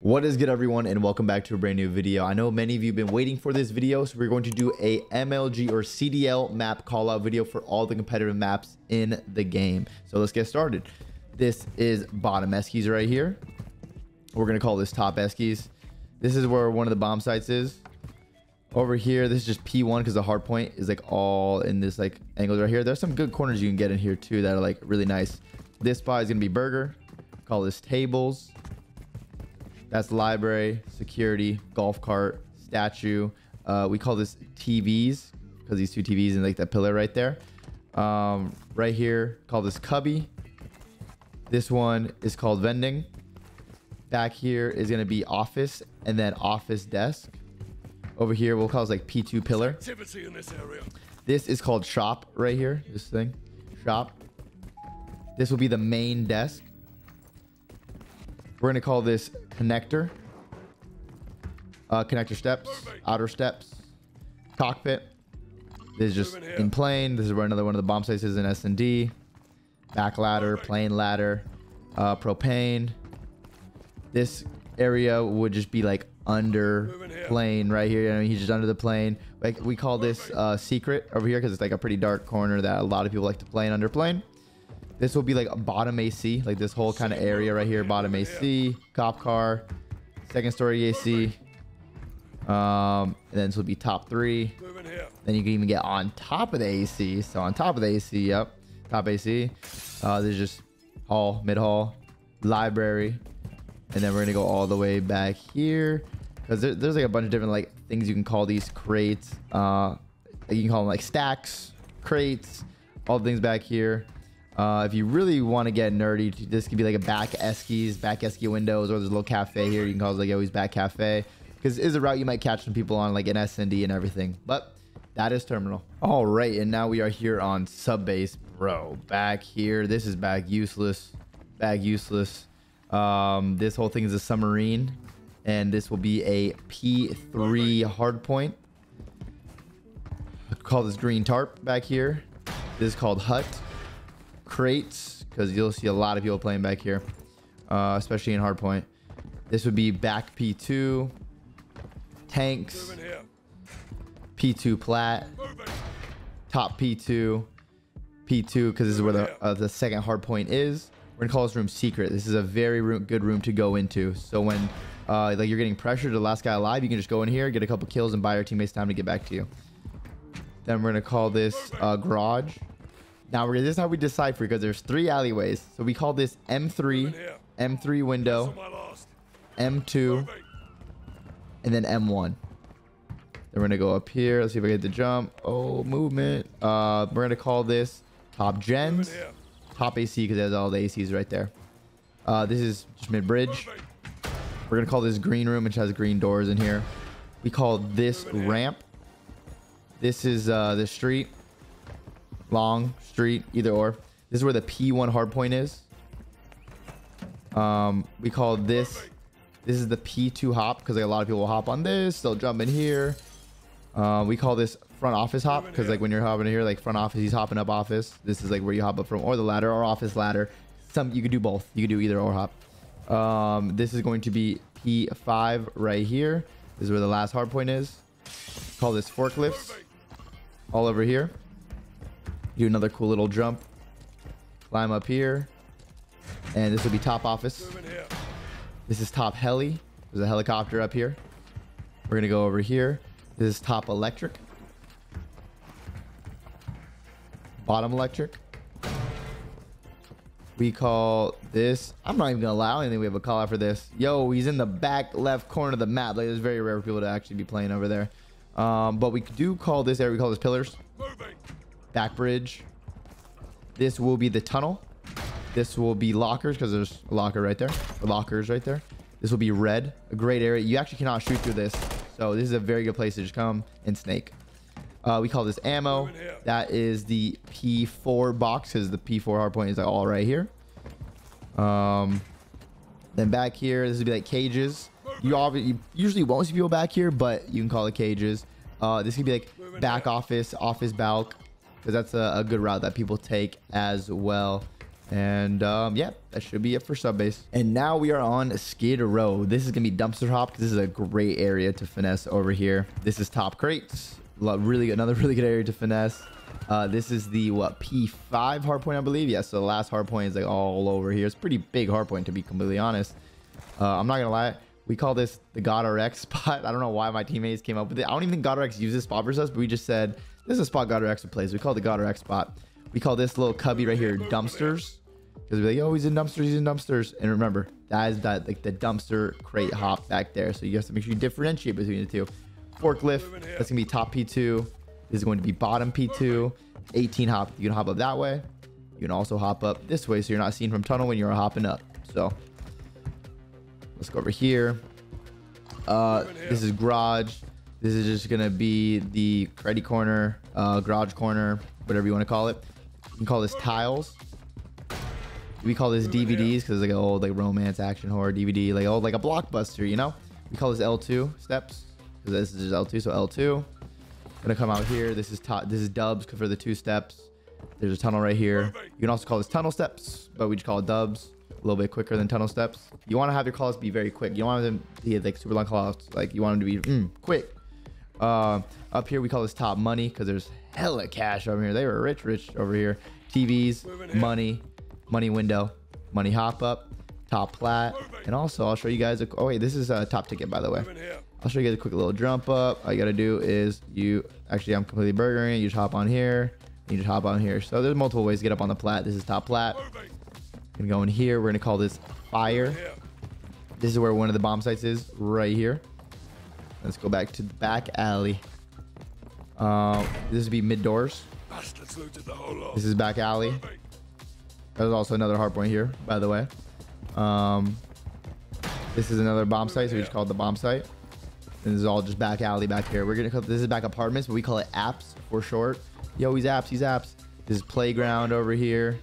What is good, everyone, and welcome back to a brand new video. I know many of you have been waiting for this video, so we're going to do a MLG or CDL map call out video for all the competitive maps in the game. So let's get started. This is bottom Eskies right here. We're going to call this top Eskies. This is where one of the bomb sites is. Over here, this is just P1 because the hard point is like all in this like angles right here. There's some good corners you can get in here too that are like really nice. This spot is going to be burger. Call this tables. That's library, security, golf cart, statue. We call this TVs because these two TVs and like that pillar right there. Right here, call this cubby. This one is called vending. Back here is going to be office and then office desk. Over here, we'll call this like P2 pillar. Activity in this area. This is called shop right here. This thing, shop. This will be the main desk. We're going to call this connector, connector steps, outer steps, cockpit. This is just in plane. This is where another one of the bomb sites is in S&D. Back ladder, plane ladder, propane. This area would just be like under plane right here. I mean, he's just under the plane. Like we call this secret over here because it's like a pretty dark corner that a lot of people like to play in under plane. This will be like a bottom AC, like this whole kind of area right here. Bottom AC, cop car, second story AC. And then this will be top three. Then you can even get on top of the AC. So on top of the AC, yep, top AC. There's just hall, mid hall, library. And then we're going to go all the way back here because there's like a bunch of different like things you can call these crates. You can call them like stacks, crates, all the things back here. If you really want to get nerdy, this could be like a back Eskies, back Eskie windows, or there's a little cafe here. You can call it like Always Back Cafe because it is a route you might catch some people on like an S&D and everything, but that is terminal. All right. And now we are here on sub base, bro. Back here. This is back useless, back useless. This whole thing is a submarine and this will be a P3 hard point. I'd call this green tarp back here. This is called hut. Crates, because you'll see a lot of people playing back here, especially in hardpoint. This would be back P2, tanks, P2 plat, top P2, P2, because this is where the second hardpoint is. We're gonna call this room secret. This is a very good room to go into. So when like you're getting pressured, the last guy alive, you can just go in here, get a couple kills, and buy your teammates time to get back to you. Then we're gonna call this garage. Now this is how we decipher because there's three alleyways. So we call this M3, M3 window, M2, and then M1. Then we're gonna go up here. Let's see if I get the jump. Oh, movement. We're gonna call this top gens, top AC because there's all the ACs right there. This is just mid bridge. We're gonna call this green room, which has green doors in here. We call this ramp. This is the street. Long street, either or. This is where the P1 hardpoint is. We call this is the P2 hop because like a lot of people will hop on this. They'll jump in here. We call this front office hop because like when you're hopping in here, like front office, he's hopping up office. This is like where you hop up from, or the ladder, or office ladder. You could do both. You could do either or hop. This is going to be P5 right here. This is where the last hardpoint is. We call this forklifts all over here. Do another cool little jump, climb up here, and this will be top office. This is top heli. There's a helicopter up here. We're gonna go over here. This is top electric, bottom electric. We call this, I'm not even gonna allow anything. We have a call out for this. Yo, he's in the back left corner of the map. Like, it's very rare for people to actually be playing over there. But we do call this area, we call this pillars. Back bridge. This will be the tunnel. This will be lockers because there's a locker right there. Lockers right there. This will be red. A great area. You actually cannot shoot through this. So this is a very good place to just come and snake. We call this ammo. That is the P4 box because the P4 hardpoint is like all right here. Then back here, this would be like cages. You usually won't see people back here, but you can call it cages. This could be like back office, office balcony. Because that's a good route that people take as well. And yeah, that should be it for sub base. And now we are on Skid Row. This is gonna be dumpster hop because this is a great area to finesse over here. This is top crates, really another really good area to finesse. This is the what, P5 hardpoint, I believe. Yeah, so the last hardpoint is like all over here. It's a pretty big hardpoint, to be completely honest. I'm not gonna lie, we call this the God RX spot. I don't know why my teammates came up with it. I don't even think God RX uses spot versus us, but we just said this is a spot God RX plays. We call it the God RX spot. We call this little cubby right here dumpsters, because we're like, oh, he's in dumpsters, he's in dumpsters. And remember, that is that like the dumpster crate hop back there. So you have to make sure you differentiate between the two. Forklift, that's gonna be top P2. This is going to be bottom P2. 18 hop, you can hop up that way. You can also hop up this way, so you're not seen from tunnel when you're hopping up. So let's go over here. This is garage. This is just gonna be the credit corner, garage corner, whatever you want to call it. You can call this tiles. We call this DVDs because it's like an old like romance action horror DVD, like old like a blockbuster, you know. We call this L2 steps because this is just L2, so L2. Gonna come out here. This is top. This is dubs for the two steps. There's a tunnel right here. You can also call this tunnel steps, but we just call it dubs. A little bit quicker than tunnel steps. You want to have your callouts be very quick. You don't want them to be like super long callouts. Like you want them to be quick. Up here we call this top money because there's hella cash over here. They were rich over here. TVs, money, money window, money hop up, top plat, and also I'll show you guys. Oh wait, this is a top ticket by the way. I'll show you guys a quick little jump up. All you gotta do is you actually, I'm completely burgering. You just hop on here. You just hop on here. So there's multiple ways to get up on the plat. This is top plat. Gonna go in here. We're gonna call this fire. This is where one of the bomb sites is right here. Let's go back to the back alley. This would be mid doors. This is back alley. There's also another hard point here, by the way. This is another bomb site, so we just call it the bomb site. And this is all just back alley back here. We're gonna call this is back apartments, but we call it apps for short. Yo, he's apps, he's apps. This is playground over here.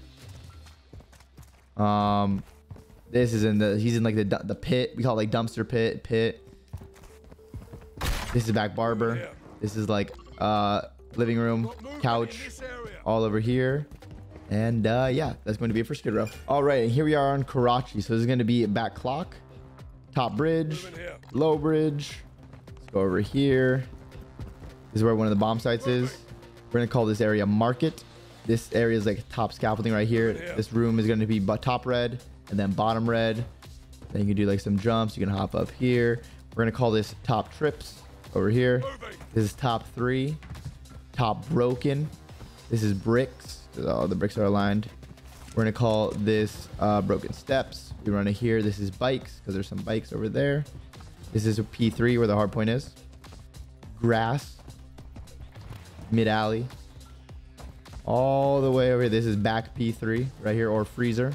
This is in the he's in like the pit. We call it like dumpster pit, pit. This is back barber. This is like living room, couch, all over here. And yeah, that's going to be it for Skid Row. All right, and here we are on Karachi. So this is going to be back clock, top bridge, low bridge. Let's go over here. This is where one of the bomb sites is. We're going to call this area market. This area is like top scaffolding right here. This room is going to be top red and then bottom red. Then you can do like some jumps. You can hop up here. We're going to call this top trips over here. This is top three, top broken. This is bricks. All the bricks are aligned. We're going to call this broken steps. We run it here. This is bikes because there's some bikes over there. This is a P3 where the hard point is. Grass. Mid alley. All the way over here. This is back P3 right here, or freezer.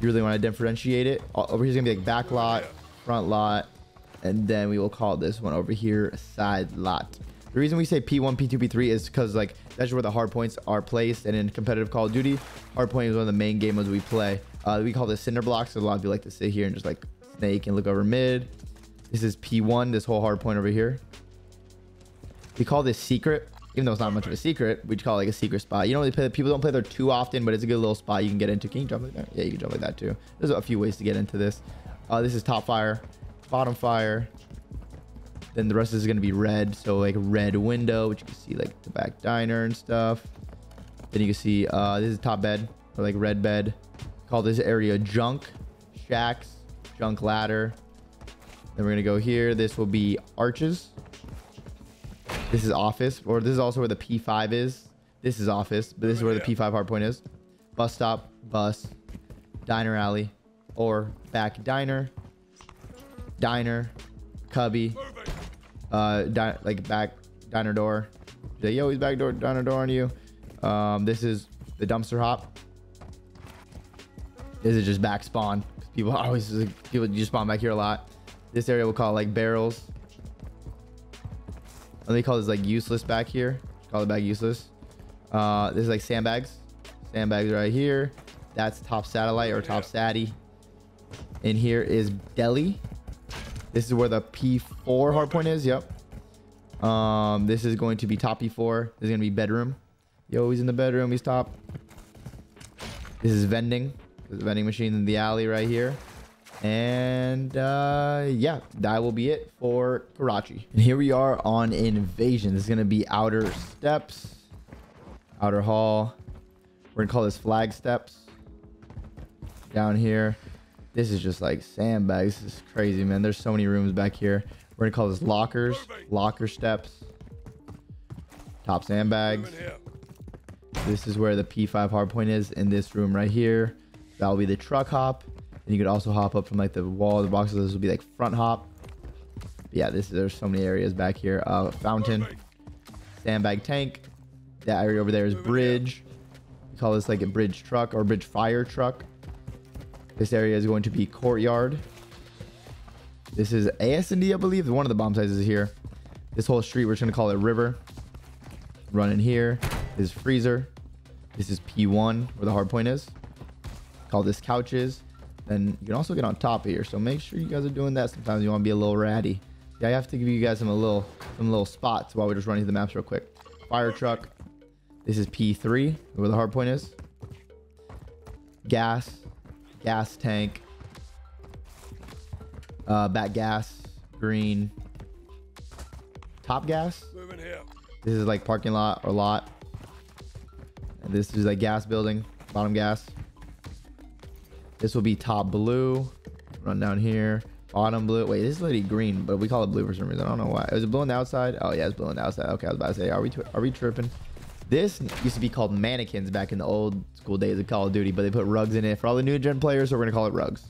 You really want to differentiate it. Over here is going to be like back lot, front lot, and then we will call this one over here side lot. The reason we say P1, P2, P3 is because like that's where the hard points are placed, and in competitive Call of Duty, hard point is one of the main game modes we play. We call this cinder blocks. So a lot of you like to sit here and just like snake and look over mid. This is P1, this whole hard point over here. We call this secret. Even though it's not much of a secret, we call it like a secret spot. You don't really play, people don't play there too often, but it's a good little spot you can get into. Can you jump like that? Yeah, you can jump like that too. There's a few ways to get into this. This is top fire, bottom fire. Then the rest is going to be red. So like red window, which you can see like the back diner and stuff. Then you can see this is top bed, or like red bed. Call this area junk shacks, junk ladder. Then we're going to go here. This will be arches. This is office, or this is also where the P5 is. This is office, but this is where the P5 hardpoint is. Bus stop, bus, diner alley, or back diner, diner, cubby, like back diner door. Say, yo, he's back door, diner door on you. This is the dumpster hop. This is just back spawn. People always people just spawn back here a lot. This area we'll call like barrels. And they call this like useless back here. Call it back useless. This is like sandbags. Sandbags right here. That's top satellite or top satty. And here is deli. This is where the P4 hardpoint is. Yep. This is going to be top P4. This is going to be bedroom. Yo, he's in the bedroom. He's top. This is vending. There's a vending machine in the alley right here. And yeah, that will be it for Karachi. And here we are on Invasion. This is going to be outer steps, outer hall. We're going to call this flag steps. Down here, this is just like sandbags. This is crazy, man. There's so many rooms back here. We're going to call this lockers, locker steps, top sandbags. This is where the P5 hardpoint is, in this room right here. That'll be the truck hop. And you could also hop up from like the wall of the boxes. This will be like front hop. But yeah, there's so many areas back here. Fountain, sandbag tank. That area over there is bridge. We call this like a bridge truck or bridge fire truck. This area is going to be courtyard. This is AS&D, I believe. One of the bomb sites is here. This whole street, we're just gonna call it river. Run in here. This is freezer. This is P1 where the hard point is. Call this couches. And you can also get on top of here, so make sure you guys are doing that. Sometimes you want to be a little ratty. Yeah, I have to give you guys some little spots while we're just running through the maps real quick. Fire truck. This is P3 where the hard point is. Gas tank, back gas, green, top gas. This is like parking lot or lot. And this is like gas building, bottom gas. This will be top blue. Run down here. Bottom blue. Wait, this is literally green, but we call it blue for some reason. I don't know why. Is it blue on the outside? Oh, yeah, it's blue on the outside. Okay, I was about to say, are we tripping? This used to be called mannequins back in the old school days of Call of Duty, but they put rugs in it for all the new gen players, so we're going to call it rugs.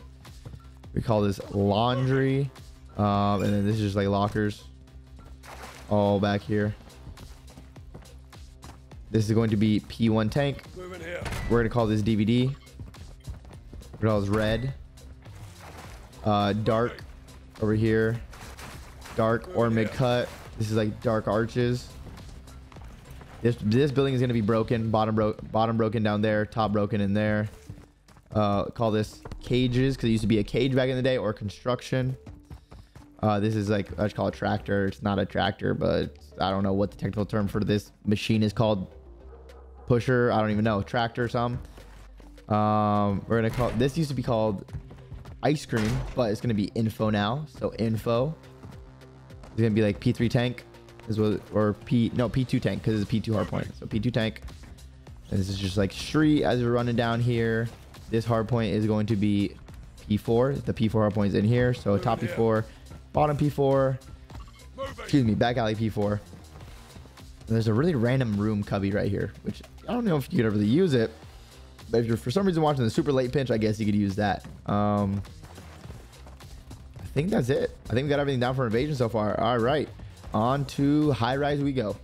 We call this laundry. And then this is just like lockers. All back here. This is going to be P1 tank. We're going to call this DVD. What else? Red, dark over here, dark or mid cut. This is like dark arches. This building is gonna be broken. Bottom broken down there. Top broken in there. Call this cages because it used to be a cage back in the day, or construction. This is like, I just call it tractor. It's not a tractor, but I don't know what the technical term for this machine is called. Pusher. I don't even know. Tractor or something. We're gonna call this, used to be called ice cream, but it's gonna be info now. So info is gonna be like P3 tank as well, or P2 tank because it's a P2 hard point. So P2 tank. And this is just like street as we're running down here. This hard point is going to be P4. The P4 hard point is in here. So top P4, bottom P4, excuse me, back alley P4. And there's a really random room cubby right here, which I don't know if you could ever really use it. But if you're for some reason watching the super late pinch, I guess you could use that. I think that's it. I think we got everything down for Invasion so far. All right, on to High Rise we go.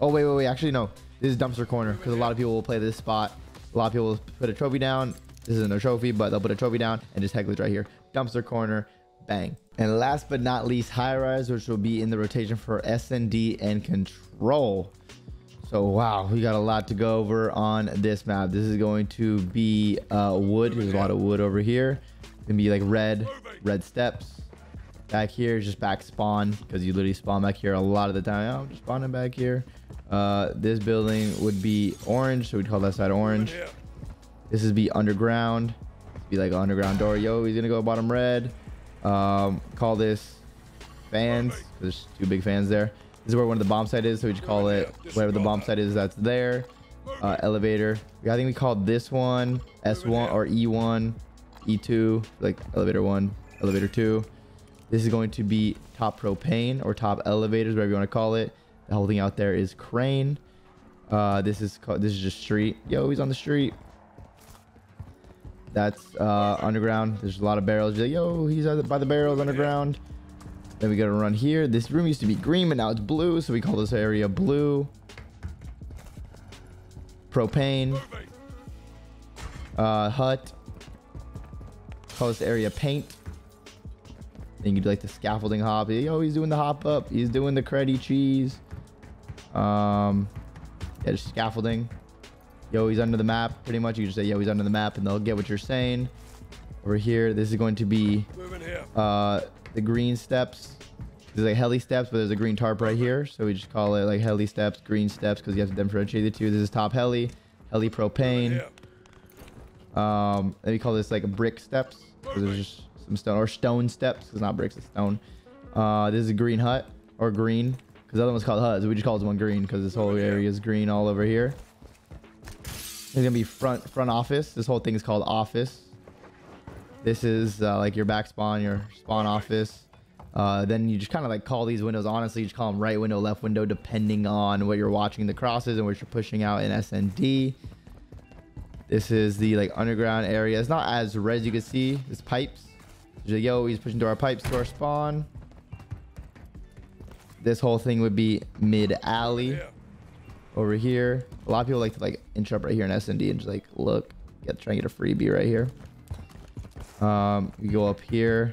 Oh, wait. Actually, no. This is Dumpster Corner because a lot of people will play this spot. A lot of people will put a trophy down. This isn't a trophy, but they'll put a trophy down and just heckle it right here. Dumpster Corner. Bang. And last but not least, High Rise, which will be in the rotation for S&D and Control. So, wow, we got a lot to go over on this map. This is going to be wood. There's a lot of wood over here. It's going to be like red steps. Back here is just back spawn because you literally spawn back here a lot of the time. Oh, I'm just spawning back here. This building would be orange, so we'd call that side orange. This would be underground. It'd be like an underground door. Yo, he's going to go bottom red. Call this fans. There's two big fans there. This is where one of the bomb site is, so we just call it whatever the bomb site is that's there. Elevator. I think we called this one S1 or E1, E2, like elevator 1, elevator 2. This is going to be top propane or top elevators, whatever you want to call it. The whole thing out there is crane. This is just street. Yo, he's on the street. That's underground. There's a lot of barrels. Like, yo, he's by the barrels underground. Then we gotta run here. This room used to be green, but now it's blue, so we call this area blue. Propane. Hut. Call this area paint. Then you do like the scaffolding hop. Yo, he's doing the hop up. He's doing the creddy cheese. Yeah, just scaffolding. Yo, he's under the map. Pretty much, you just say, yo, he's under the map, and they'll get what you're saying. Over here, this is going to be the green steps. There's like heli steps, but there's a green tarp right here, so we just call it like heli steps, green steps, because you have to differentiate the two. This is top heli propane. Let me call this like brick steps. There's just some stone or stone steps. It's not bricks, it's stone. This is a green hut or green, because the other one's called huts. We just call this one green because this whole area is green all over here. It's gonna be front office. This whole thing is called office. This is like your back spawn, your spawn office. Then you just kind of like call these windows, honestly, you just call them right window, left window, depending on what you're watching the crosses and what you're pushing out in SND. This is the like underground area. It's not as red as you can see. It's pipes. Like, yo, he's pushing through our pipes to our spawn. This whole thing would be mid alley over here. A lot of people like to like interrupt right here in SND and just like, look, try and get a freebie right here. You go up here.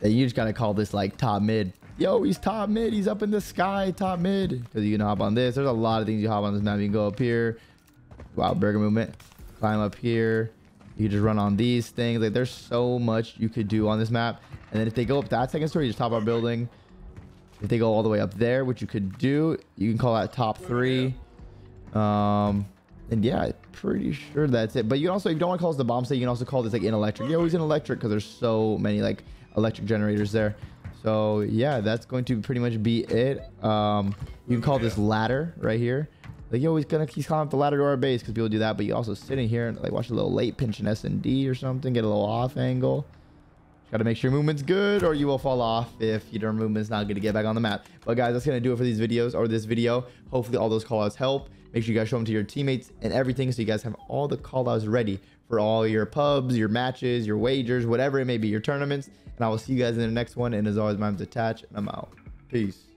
And you just gotta call this like top mid. Yo, he's top mid. He's up in the sky, top mid. Because you can hop on this. There's a lot of things you hop on this map. You can go up here. Wow, burger movement. Climb up here. You can just run on these things. Like, there's so much you could do on this map. And then if they go up that second story, you just top our building. If they go all the way up there, which you could do, you can call that top three. And yeah, I'm pretty sure that's it. But you can also, if you don't want to call this the bomb site, you can also call this like an electric. Yeah, he's in electric because there's so many like electric generators there. So yeah, that's going to pretty much be it. You can call this ladder right here. Like, yo, he's climbing up the ladder to our base because people do that. But you also sit in here and like watch a little late pinch in SND or something, get a little off angle. Got to make sure your movement's good or you will fall off if your movement's not going to get back on the map. But guys, that's going to do it for these videos or this video. Hopefully all those callouts help. Make sure you guys show them to your teammates and everything so you guys have all the callouts ready for all your pubs, your matches, your wagers, whatever it may be, your tournaments. And I will see you guys in the next one. And as always, my name's Attach and I'm out. Peace.